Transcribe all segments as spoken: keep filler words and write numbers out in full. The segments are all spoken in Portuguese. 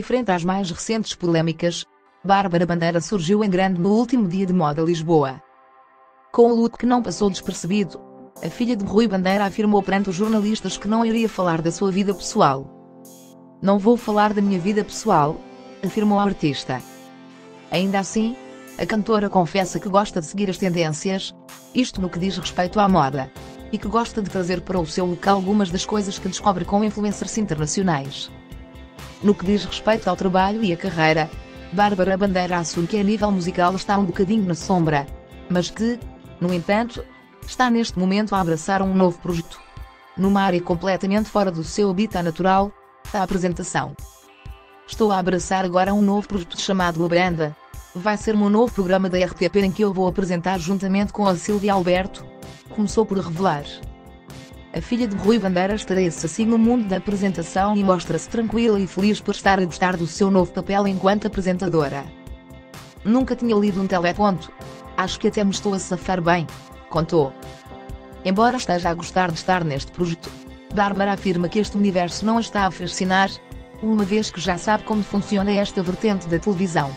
indiferente às mais recentes polémicas, Bárbara Bandeira surgiu em grande no último dia de ModaLisboa. Com um look que não passou despercebido, a filha de Rui Bandeira afirmou perante os jornalistas que não iria falar da sua vida pessoal. "Não vou falar da minha vida pessoal", afirmou a artista. Ainda assim, a cantora confessa que gosta de seguir as tendências, isto no que diz respeito à moda, e que gosta de trazer para o seu local algumas das coisas que descobre com influencers internacionais. No que diz respeito ao trabalho e à carreira, Bárbara Bandeira assume que a nível musical está um bocadinho na sombra, mas que, no entanto, está neste momento a abraçar um novo projeto. Numa área completamente fora do seu habitat natural, da apresentação. "Estou a abraçar agora um novo projeto chamado La Banda. Vai ser meu novo programa da R T P em que eu vou apresentar juntamente com a Sílvia Alberto", começou por revelar. A filha de Rui Bandeira estreia-se assim no mundo da apresentação e mostra-se tranquila e feliz por estar a gostar do seu novo papel enquanto apresentadora. "Nunca tinha lido um teleponto. Acho que até me estou a safar bem", contou. Embora esteja a gostar de estar neste projeto, Bárbara afirma que este universo não a está a fascinar, uma vez que já sabe como funciona esta vertente da televisão.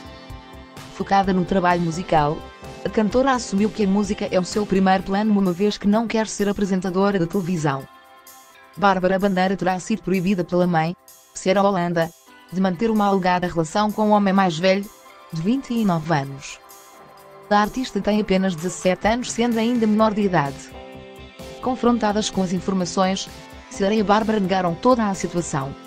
Focada no trabalho musical, a cantora assumiu que a música é o seu primeiro plano uma vez que não quer ser apresentadora de televisão. Bárbara Bandeira terá sido proibida pela mãe, Siara Holanda, de manter uma alegada relação com um homem mais velho, de vinte e nove anos. A artista tem apenas dezassete anos, sendo ainda menor de idade. Confrontadas com as informações, Siara e Bárbara negaram toda a situação.